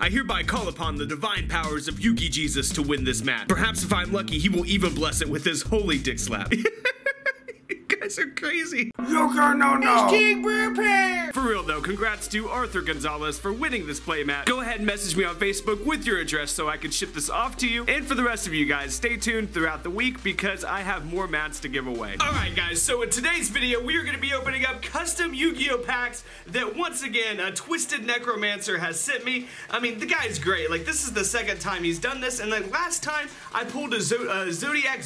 I hereby call upon the divine powers of Yugi Jesus to win this match. Perhaps if I'm lucky, he will even bless it with his holy dick slap. Are crazy. YugiNoNo. King Brubair. For real though, congrats to Arthur Gonzalez for winning this playmat. Go ahead and message me on Facebook with your address so I can ship this off to you. And for the rest of you guys, stay tuned throughout the week because I have more mats to give away. Alright guys, so in today's video, we are going to be opening up custom Yu-Gi-Oh packs that once again, a Twisted Necromancer has sent me. I mean, the guy's great. Like, this is the second time he's done this, and then last time I pulled a Zodiac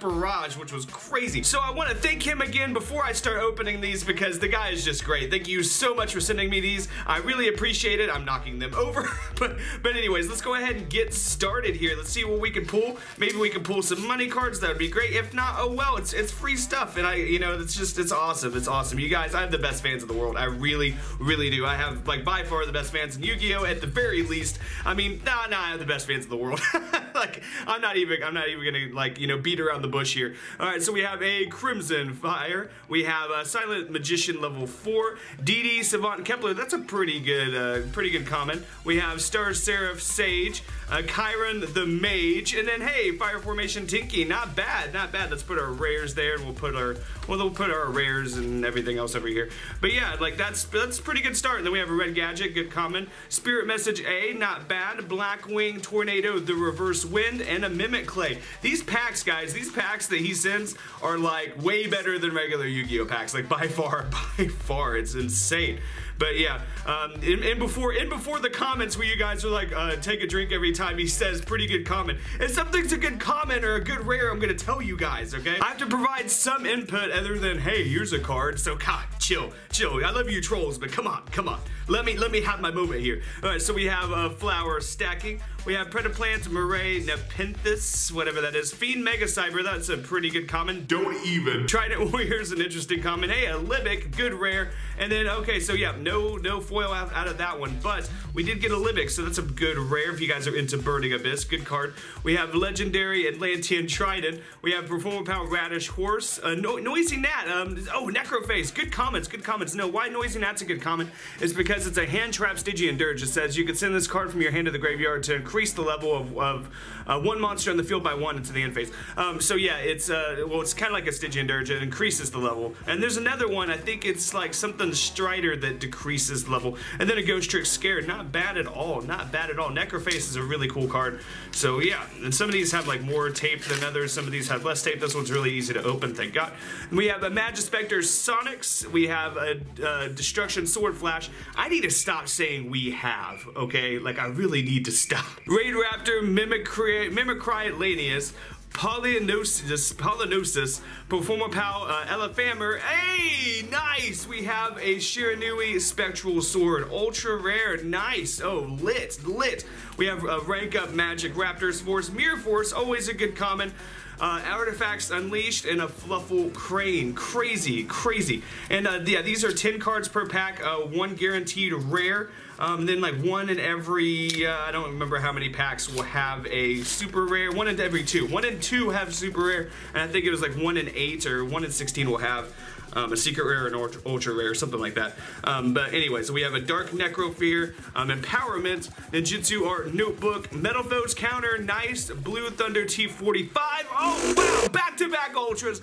Barrage, which was crazy. So I want to thank him again before I start opening these because the guy is just great. Thank you so much for sending me these. I really appreciate it. I'm knocking them over. but anyways, let's go ahead and get started here. Let's see what we can pull. Maybe we can pull some money cards. That would be great. If not, oh well, it's free stuff. And I, you know, it's just, it's awesome. It's awesome. You guys, I have the best fans in the world. I really, really do. I have, like, by far the best fans in Yu-Gi-Oh! At the very least. I mean, nah, I have the best fans in the world. Like, I'm not even gonna, like, you know, beat around the bush here. Alright, so we have a Crimson Fire. We have a Silent Magician level 4. DD Savant Kepler. That's a pretty good common. We have Star Seraph Sage, Chiron the Mage, and then hey, Fire Formation Tinky. Not bad, not bad. Let's put our rares there, and we'll put our rares and everything else over here. But yeah, like that's a pretty good start. And then we have a Red Gadget, good common. Spirit Message A, not bad. Blackwing Tornado, the Reverse Wind, and a Mimic Clay. These packs, guys, these packs that he sends are like way better than regular Yu-Gi-Oh packs, like by far, it's insane. But yeah, and before the comments where you guys are like, take a drink every time he says pretty good comment. If something's a good comment or a good rare, I'm gonna tell you guys, okay? I have to provide some input other than, hey, here's a card. So God, chill. I love you trolls, but come on. Let me have my moment here. All right, so we have flower stacking. We have Predaplant Moray Nepenthes, whatever that is. Fiend Mega Cyber, that's a pretty good common. Don't even. Trident Warrior's an interesting common. Hey, a Libic, good rare. And then, okay, so yeah, no foil out of that one, but we did get a Libic, so that's a good rare if you guys are into Burning Abyss. Good card. We have Legendary Atlantean Trident. We have Performer Power Radish Horse. Noisy Gnat. Oh, Necroface. Good comments. No, why Noisy Gnat's a good comment? It's because it's a hand trap Stygian Dirge. It says you can send this card from your hand to the graveyard to increase the level of one monster on the field by 1 into the end phase. So yeah, it's well, it's kind of like a Stygian Dirge. It increases the level. And there's another one. I think it's like something Strider that decreases level. And then a Ghost Trick Scared. Not bad at all. Not bad at all. Necroface is a really cool card. So yeah, and some of these have like more tape than others. Some of these have less tape. This one's really easy to open. Thank God. And we have a Magispector Sonics. We have a Destruction Sword Flash. I need to stop saying we have. Okay, like I really need to stop. Raid Raptor, Mimicry Atlanteus, Polynosis, Performer Pal, Elefammer. Hey, nice! We have a Shiranui Spectralsword, ultra rare, nice. Oh, lit. We have a rank up Magic Raptors Force, Mirror Force, always a good common. Artifacts Unleashed, and a Fluffle Crane. Crazy. And yeah, these are 10 cards per pack, one guaranteed rare. Then like one in every, I don't remember how many packs will have a super rare. One in every 2. One in 2 have super rare, and I think it was like one in 8 or one in 16 will have a secret rare and ultra rare, something like that. But anyway, so we have a Dark Necrofear, Empowerment, Ninjutsu Art Notebook, Metal Foes Counter, nice, Blue Thunder T45. Oh, wow, back-to-back ultras.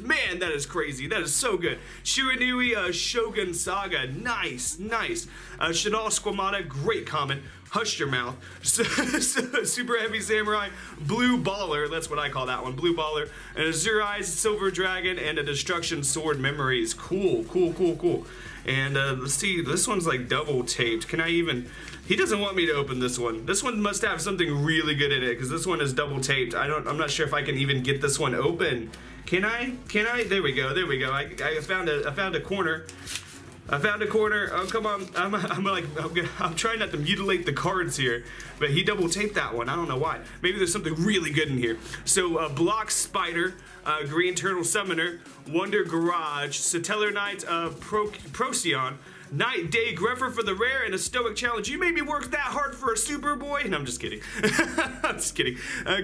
Man, that is crazy. That is so good. Shiranui Shogun Saga, nice. Shadal Squamata, great comment. Hush your mouth. Super Heavy Samurai, Blue Baller, that's what I call that one, Blue Baller, and a Azurize Silver Dragon, and a Destruction Sword Memories. Cool. And let's see, this one's like double taped. Can I even, he doesn't want me to open this one. This one must have something really good in it, because this one is double taped. I'm not sure if I can even get this one open. Can I? There we go. I found a corner. Oh, come on. I'm trying not to mutilate the cards here, but he double taped that one. I don't know why. Maybe there's something really good in here. So, Block Spider, Green Turtle Summoner, Wonder Garage, Satellar Knight, Procyon, Night Day Greffer for the rare, and a Stoic Challenge. You made me work that hard for a Superboy. No, I'm just kidding.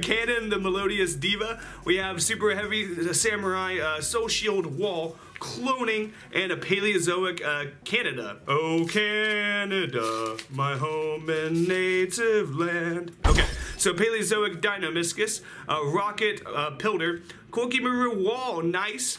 Cannon, the Melodious Diva. We have Super Heavy Samurai, Soul Shield Wall, cloning, and a Paleozoic Canada. Oh Canada, my home and native land. Okay, so Paleozoic Deinonymiscus, Rocket Pilder, Kokimuru Wall, nice.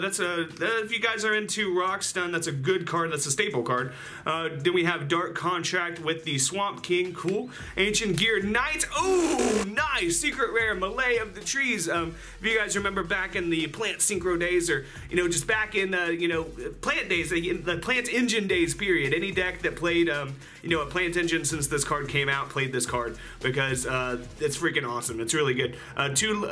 That's a, if you guys are into Rockstun, that's a good card. That's a staple card. Then we have Dark Contract with the Swamp King, cool. Ancient Gear Knight, oh, nice. Secret rare, Malay of the Trees. If you guys remember back in the Plant Synchro days, or you know, just back in you know, Plant days, the Plant Engine days period. Any deck that played you know, a Plant Engine since this card came out played this card because it's freaking awesome. It's really good. Two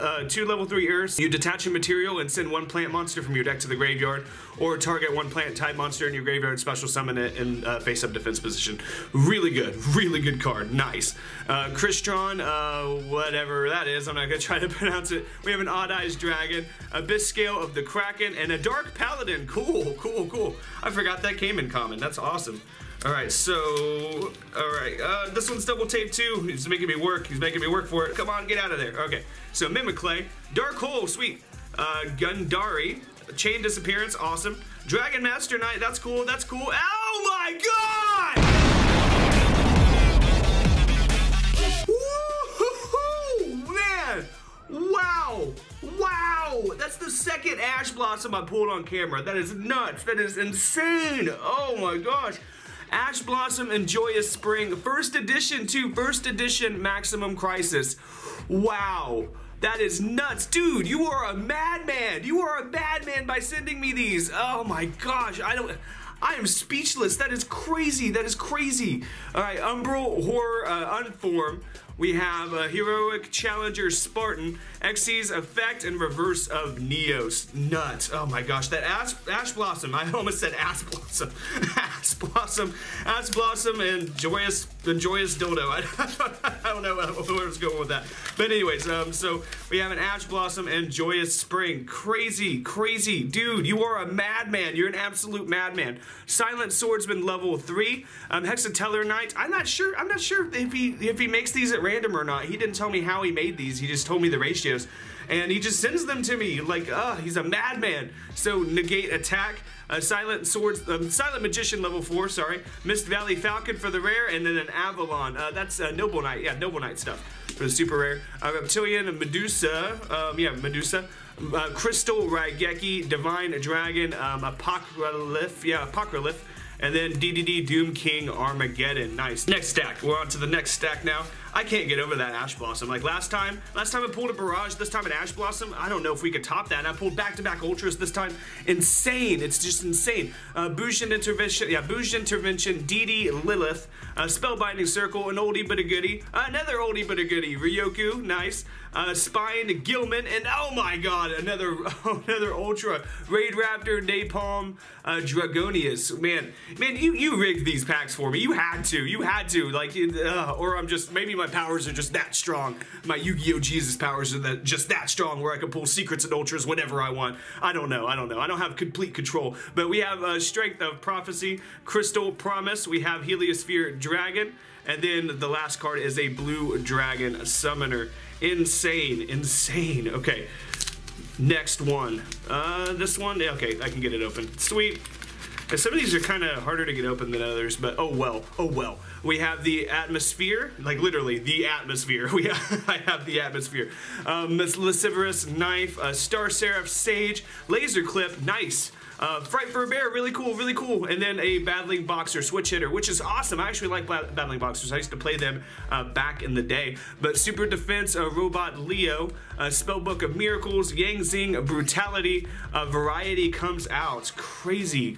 level 3 Earths. You detach a material and send one plant monster from your deck to the graveyard, or target one plant type monster in your graveyard, special summon it, and face up defense position. Really good card, nice. Crystron, whatever that is, I'm not gonna try to pronounce it. We have an Odd Eyes Dragon, Abyss Scale of the Kraken, and a Dark Paladin, cool, cool, cool. I forgot that came in common, that's awesome. Alright, so, alright, this one's double taped too. He's making me work, he's making me work for it. Come on, get out of there. Okay, so Mimic Clay, Dark Hole, sweet. Gundari, Chain Disappearance, awesome. Dragon Master Knight, that's cool, that's cool. Oh my god! Woo-hoo-hoo, man! Wow! Wow! That's the second Ash Blossom I pulled on camera. That is nuts, that is insane! Oh my gosh! Ash Blossom and Joyous Spring, first edition too, first edition Maximum Crisis. Wow, that is nuts. Dude, you are a madman. You are a madman by sending me these. Oh my gosh, I am speechless. That is crazy, that is crazy. All right, Umbral Horror Unform. We have a Heroic Challenger Spartan, Xyz Effect, and Reverse of Neos. Nuts, oh my gosh, that Ash Blossom, I almost said Ass Blossom. Ash Blossom and Joyous Dildo. I don't know where I was going with that. But anyways, so we have an Ash Blossom and Joyous Spring. Crazy, crazy. Dude, you are a madman. You're an absolute madman. Silent Swordsman level 3, Hexateller Knight. I'm not sure if he makes these at random or not. He didn't tell me how he made these. He just told me the ratios. And he just sends them to me like, he's a madman. So negate attack, Silent Magician level 4, sorry. Mist Valley Falcon for the rare, and then an Avalon. That's Noble Knight, yeah, Noble Knight stuff for the super rare. Reptilian Medusa, yeah, Medusa. Crystal Raigeki, Divine Dragon, Apocryph, yeah, Apocryph. And then DDD Doom King Armageddon, nice. Next stack, we're on to the next stack now. I can't get over that Ash Blossom. Like last time I pulled a Barrage, this time an Ash Blossom. I don't know if we could top that. And I pulled back-to-back Ultras this time. Insane, it's just insane. Bujin Intervention, yeah, Bujin Intervention, DD Lilith, Spellbinding Circle, an oldie but a goodie. Another oldie but a goodie, Ryoku, nice. Spine Gilman, and oh my god, another Ultra. Raid Raptor, Napalm, Dragonius. Man, you rigged these packs for me. You had to. Like, or I'm just, maybe my powers are just that strong. My Yu-Gi-Oh! Jesus powers are just that strong where I can pull secrets and ultras whenever I want. I don't know. I don't have complete control. But we have Strength of Prophecy, Crystal Promise. We have Heliosphere Dragon. And then the last card is a Blue Dragon Summoner. Insane. Okay, next one. This one, okay, I can get it open. Sweet. Some of these are kind of harder to get open than others, but oh well. We have the Atmosphere, like literally the Atmosphere. I have the Atmosphere. Miss Lascivorous Knife, Star Seraph Sage, Laser Clip, nice. Fright for a Bear, really cool. And then a Battling Boxer, Switch Hitter, which is awesome. I actually like Battling Boxers. I used to play them back in the day. But Super Defense, Robot Leo, Spellbook of Miracles, Yangzing, Brutality, Variety comes out. Crazy.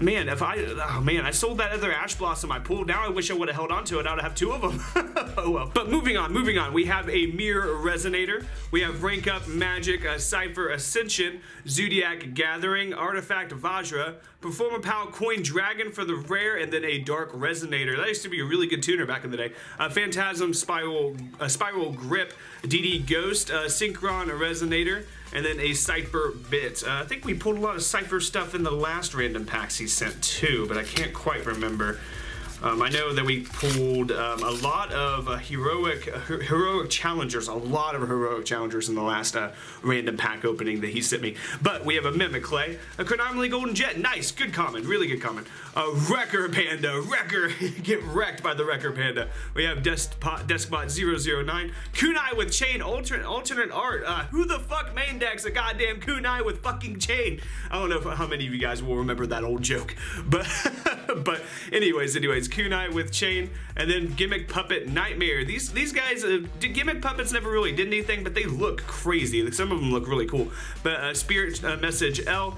Man, I sold that other Ash Blossom I pulled. Now I wish I would have held on to it. I would have 2 of them. Oh well. But moving on. We have a Mirror Resonator. We have Rank Up Magic, Cypher Ascension, Zodiac Gathering, Artifact Vajra, Performer Pal Coin Dragon for the rare, and then a Dark Resonator. That used to be a really good tuner back in the day. Phantasm Spiral Grip, DD Ghost, Synchron Resonator, and then a Cypher Bit. I think we pulled a lot of Cypher stuff in the last random packs he sent too, but I can't quite remember. I know that we pulled a lot of heroic challengers, in the last random pack opening that he sent me. But we have a Mimic Clay, a Chronomally Golden Jet, nice, good comment, really good comment. A Wrecker Panda, get wrecked by the Wrecker Panda. We have Deskbot 009, Kunai with Chain, alternate art. Who the fuck main decks a goddamn Kunai with fucking Chain? I don't know how many of you guys will remember that old joke, but but anyways. Kunai with Chain, and then Gimmick Puppet Nightmare. These guys, Gimmick Puppets never really did anything, but they look crazy. Some of them look really cool. But Spirit Message L,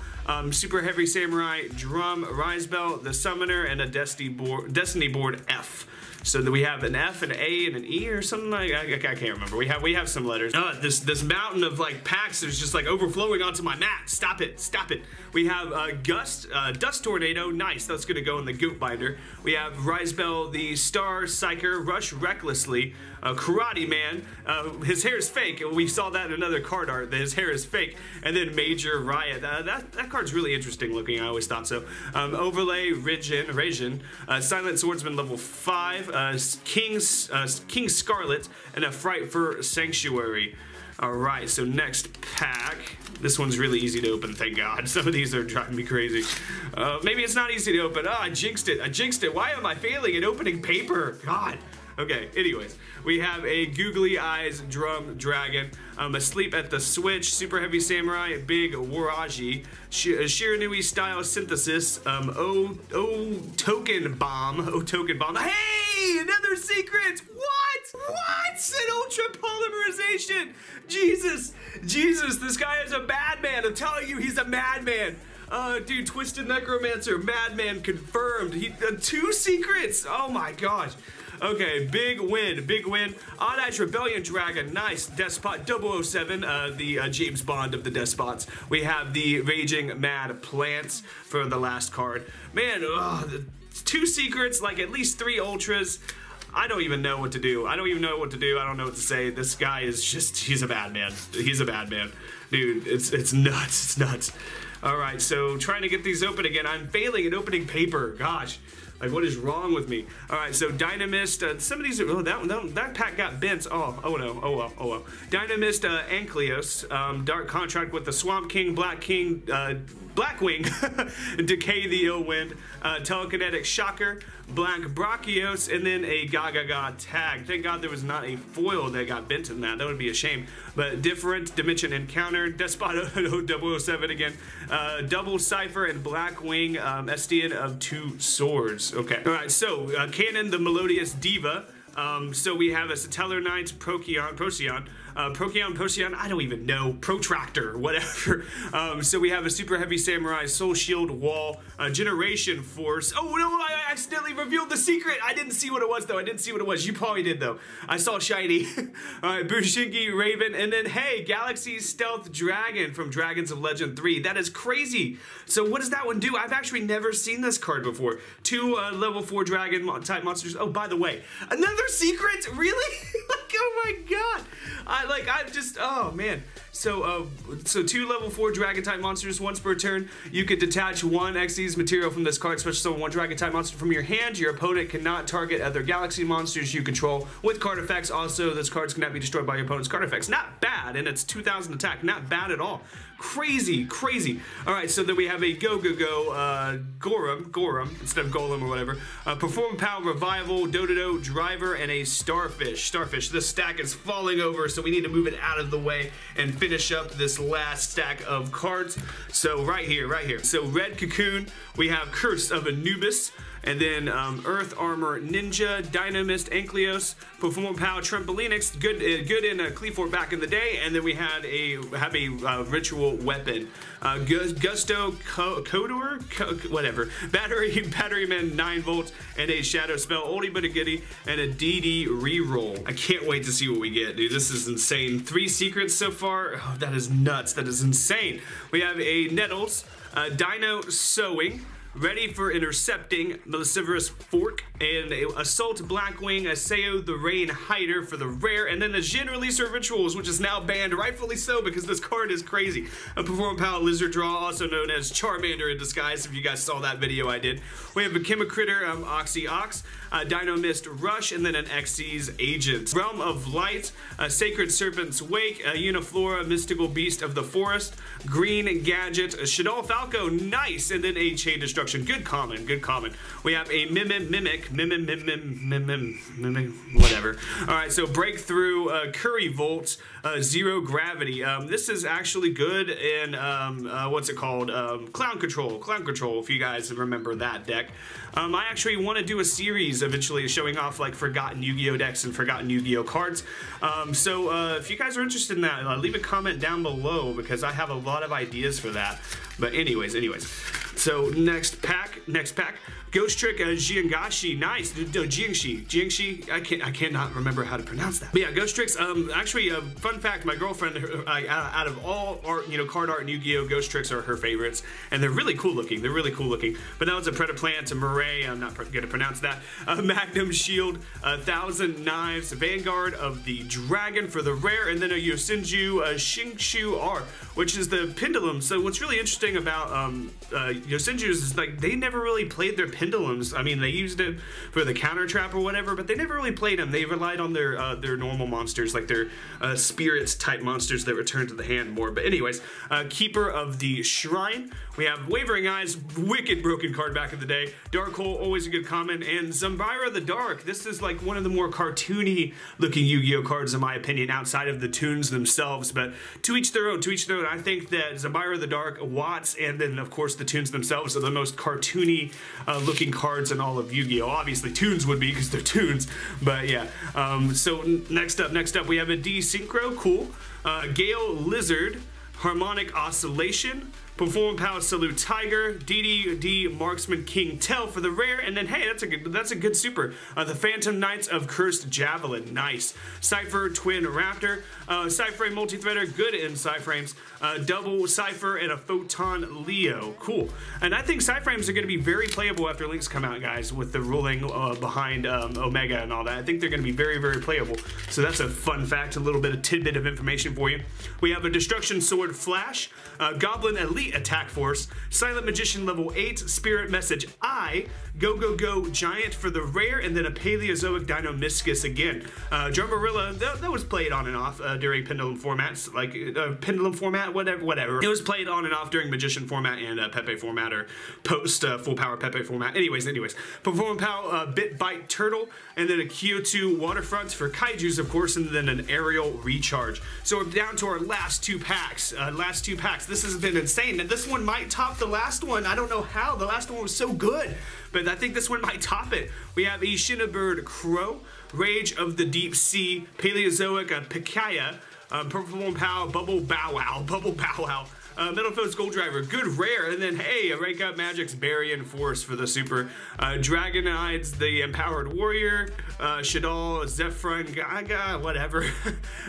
Super Heavy Samurai Drum, Rise Bell, the Summoner, and a Destiny Board F. So that we have an F, an A, and an E, or something like that. I can't remember. We have some letters. This mountain of like packs is just like overflowing onto my mat. Stop it, stop it. We have Dust Tornado. Nice, that's gonna go in the goat binder. We have Risebell, the Star Psyker, Rush Recklessly, Karate Man. His hair is fake. We saw that in another card art that his hair is fake. And then Major Riot. That card's really interesting looking. I always thought so. Overlay Raijin, Silent Swordsman level 5. King Scarlet, and a Fright for Sanctuary. Alright, so next pack. This one's really easy to open, thank God. Some of these are driving me crazy. Maybe it's not easy to open. Oh, I jinxed it. I jinxed it. Why am I failing at opening paper? God. Okay, anyways, we have a Googly Eyes Drum Dragon, Asleep at the Switch, Super Heavy Samurai, Big Waraji, Shiranui Style Synthesis, O Token Bomb. Hey, another secret! What? An ultra polymerization! Jesus, this guy is a madman. I'm telling you, he's a madman. Dude, Twisted Necromancer, madman confirmed. He, 2 secrets. Oh my gosh. Okay, big win. Odd Eyes Rebellion Dragon, nice. Despot 007, the James Bond of the Despots. We have the Raging Mad Plants for the last card. Man, the 2 secrets, like at least 3 ultras. I don't even know what to do. I don't know what to say. This guy is just, he's a bad man. Dude, it's nuts, All right, so trying to get these open again. I'm failing at opening paper, gosh. Like, what is wrong with me? All right, so Dynamist. Some of these are, that pack got bent. Oh well. Dynamist, Ankleos, Dark Contract with the Swamp King, Blackwing, Decay the Ill Wind, Telekinetic Shocker, Black Brachios, and then a Gaga Tag. Thank God there was not a foil that got bent in that. That would be a shame. But Different, Dimension Encounter, Despot 007 again, Double Cipher, and Blackwing, Estian of Two Swords. Okay. All right. So, Canon, the Melodious Diva. So we have a Satellar Knight, Procyon. I don't even know. Protractor, whatever. So we have a Super Heavy Samurai, Soul Shield Wall, Generation Force. Oh no! I accidentally revealed the secret. I didn't see what it was though. You probably did though. I saw shiny. All right, Bushinki Raven, and then hey, Galaxy Stealth Dragon from Dragons of Legend 3. That is crazy. So what does that one do? I've actually never seen this card before. 2 level 4 dragon type monsters. Oh, by the way, another secret. Really? Like, oh my God. Oh man. So, so 2 level 4 dragon type monsters once per turn. You could detach 1 Xyz material from this card, special summon 1 dragon type monster from your hand. Your opponent cannot target other galaxy monsters you control with card effects. Also, those cards cannot be destroyed by your opponent's card effects. Not bad, and it's 2,000 attack. Not bad at all. Crazy. All right, so then we have a Gorum instead of Golem or whatever. Performer Pal, Revival, Dododo, Driver, and a Starfish. This stack is falling over, so we need to move it out of the way and finish up this last stack of cards. So right here. So Red Cocoon, we have Curse of Anubis, and then Earth Armor Ninja, Dynamist Ankleos, Performer Pal, Trampolinix, good in Cleafor back in the day, and then we had a Ritual Weapon, Gusto Kodor, whatever, Batteryman 9 volts, and a Shadow Spell, oldie but a goodie, and a DD Reroll. I can't wait to see what we get, dude. This is insane. 3 secrets so far. Oh, that is nuts. That is insane. We have a Nettles, Dino Sewing. ready for intercepting the Lascivorous Fork, and Assault Blackwing, Aseo the Rain Hider for the rare, and then the Jin Releaser Rituals, which is now banned, rightfully so, because this card is crazy. A Performer Pal Lizard Draw, also known as Charmander in Disguise, if you guys saw that video I did. We have a Chemicritter, Oxy Ox, Dino Mist Rush, and then an Xyz Agent. Realm of Light, Sacred Serpent's Wake, Uniflora, Mystical Beast of the Forest, Green Gadget, Shadol Falco, nice, and then a Chain Destruction. Good common, good common. We have a Mimic, whatever. Alright, so Breakthrough, Curry Volt, Zero Gravity. This is actually good in, what's it called? Clown Control, if you guys remember that deck. I actually want to do a series eventually showing off like forgotten Yu-Gi-Oh decks and forgotten Yu-Gi-Oh cards. So if you guys are interested in that, leave a comment down below because I have a lot of ideas for that. But anyways. So next pack. Ghost Trick Jiangshi, nice. No, Jiangshi. I cannot remember how to pronounce that. But yeah, Ghost Tricks. Actually, fun fact, my girlfriend, out of all art, you know, card art and Yu-Gi-Oh, Ghost Tricks are her favorites, and they're really cool looking. But now it's a Predaplant Moray. I'm not gonna pronounce that. Magnum Shield, 1,000 Knives, Vanguard of the Dragon for the rare, and then a Yosenju Shingshu R, which is the Pendulum. So what's really interesting about Yosenjus is like they never really played their pendulums. I mean, they used it for the counter trap or whatever, but they never really played them. They relied on their normal monsters, like their spirits type monsters that return to the hand more. But anyways, Keeper of the Shrine. We have Wavering Eyes, wicked broken card back in the day. Dark Hole, always a good comment, and Zambyra the Dark. This is like one of the more cartoony looking Yu-Gi-Oh cards in my opinion, outside of the toons themselves. But to each their own. I think that Zambyra the Dark, Watts, and then of course the toons themselves are the most cartoony looking cards in all of Yu-Gi-Oh! Obviously toons would be because they're toons, but yeah. So next up we have a D-Synchro, cool. Gale Lizard, Harmonic Oscillation, Performer Pal Salute Tiger, DD Marksman King Tell for the rare, and then hey, that's a good super. The Phantom Knights of Cursed Javelin, nice. Cypher Twin Raptor, Cyframe Multithreader, good in Cyframes, Double Cypher, and a Photon Leo, cool. And I think Cyframes are going to be very playable after Links come out, guys, with the ruling behind Omega and all that. I think they're going to be very, very playable. So that's a fun fact, a little bit of tidbit of information for you. We have a Destruction Sword Flash, Goblin Elite Attack Force, Silent Magician level 8, Spirit Message A, Go Giant for the rare, and then a Paleozoic Dino Miscus again. Drummarilla, that was played on and off during Pendulum formats, like Pendulum format, whatever. It was played on and off during Magician format and Pepe format, or post Full Power Pepe format. Anyways. Performer Pal, Bit Bite Turtle, and then a Kyoto Waterfront for Kaijus, of course, and then an Aerial Recharge. So we're down to our last two packs. This has been insane. And this one might top the last one. I don't know how. The last one was so good, but I think this one might top it. We have a Shinabird Crow, Rage of the Deep Sea, Paleozoic Picaya, Performer Pal, Bubble Bow Wow. Metalfoes Gold Driver, good rare, and then hey, a Rake Up Magic's Baryon Force for the super. Dragonides the Empowered Warrior, Shadol, Zephyron Gaga, whatever.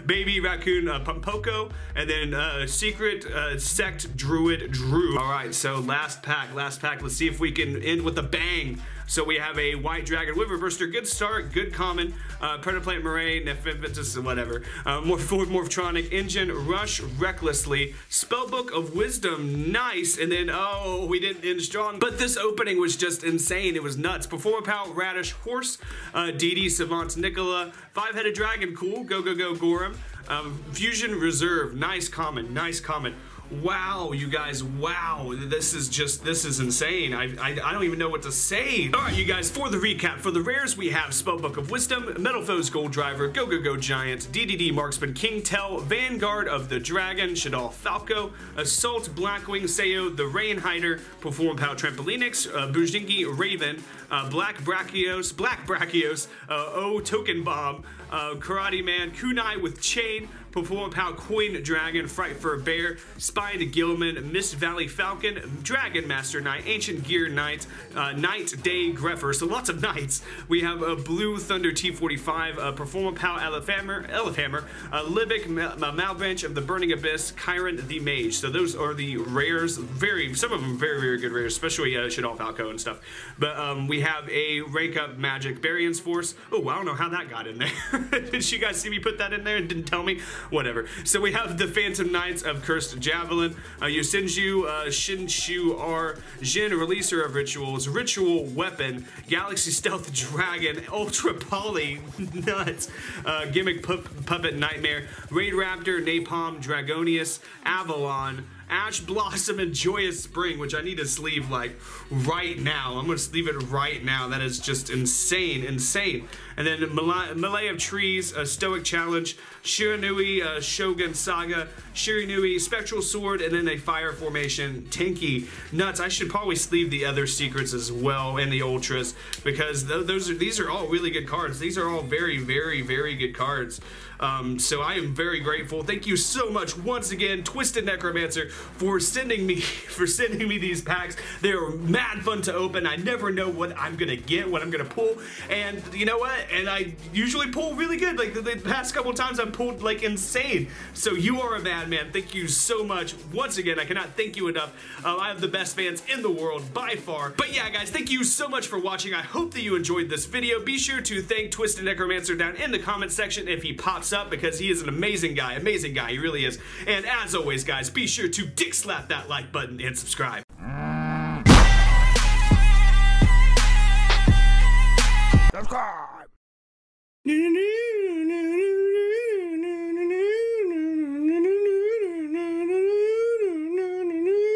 Baby Raccoon Pompoko, and then Secret Sect Druid Drew. Alright, so last pack, let's see if we can end with a bang. So we have a White Dragon Wyverburster, good start, good common, Predaplant Moray Nepenthes, whatever, Morphtronic Engine, Rush Recklessly, Spellbook of Wisdom, nice, and then, oh, we didn't end strong, but this opening was just insane, it was nuts. Performer Power Radish Horse, DD Savant Nicola, Five-Headed Dragon, cool, Go Gorham, Fusion Reserve, nice common. Wow, you guys, wow, this is insane. I don't even know what to say. All right, you guys, for the recap, for the rares, we have Spellbook of Wisdom, Metalfoes Gold Driver, Go Giant, DDD Marksman King Tell, Vanguard of the Dragon, Shadol Falco, Assault Blackwing, Seo the Rain Hider, Performer Pal Trampolinix, Bujingi Raven, Black Brachios, O Token Bomb, Karate Man, Kunai with Chain, Performer Pal, Coin Dragon, Fright for a Bear, Spy to Gilman, Mist Valley Falcon, Dragon Master Knight, Ancient Gear Knight, Knight Day Greffer, so lots of knights. We have a Blue Thunder T45, Performer Pal, Elefhammer, Libic, Malbench of the Burning Abyss, Chiron the Mage. So those are the rares, some of them very good rares, especially Shadol Falco and stuff. But we have a Rank Up Magic Barians Force. Oh, I don't know how that got in there. Did you guys see me put that in there and didn't tell me? Whatever. So we have the Phantom Knights of Cursed Javelin, Yosenju, Shinshu R, Jin Releaser of Rituals, Ritual Weapon, Galaxy Stealth Dragon, Ultra Poly Nuts, Gimmick Puppet Nightmare, Raid Raptor, Napalm, Dragonius, Avalon, Ash Blossom, and Joyous Spring, which I need to sleeve like right now. I'm gonna sleeve it right now. That is just insane. And then Melee of Trees, Stoic Challenge, Shiranui Shogun Saga, Shiranui Spectralsword, and then a Fire Formation Tinky. Nuts. I should probably sleeve the other secrets as well and the ultras, because these are all really good cards. These are all very good cards. So I am very grateful. Thank you so much once again, Twisted Necromancer, for sending me these packs. They are mad fun to open. I never know what I'm gonna get, what I'm gonna pull, and you know what? And I usually pull really good. Like the past couple times, I pulled like insane. So you are a bad man. Thank you so much once again. I cannot thank you enough. I have the best fans in the world by far. But yeah, guys, thank you so much for watching. I hope that you enjoyed this video. Be sure to thank Twisted Necromancer down in the comment section if he pops up, because he is an amazing guy, he really is. And as always, guys, be sure to dick slap that like button and subscribe. Subscribe!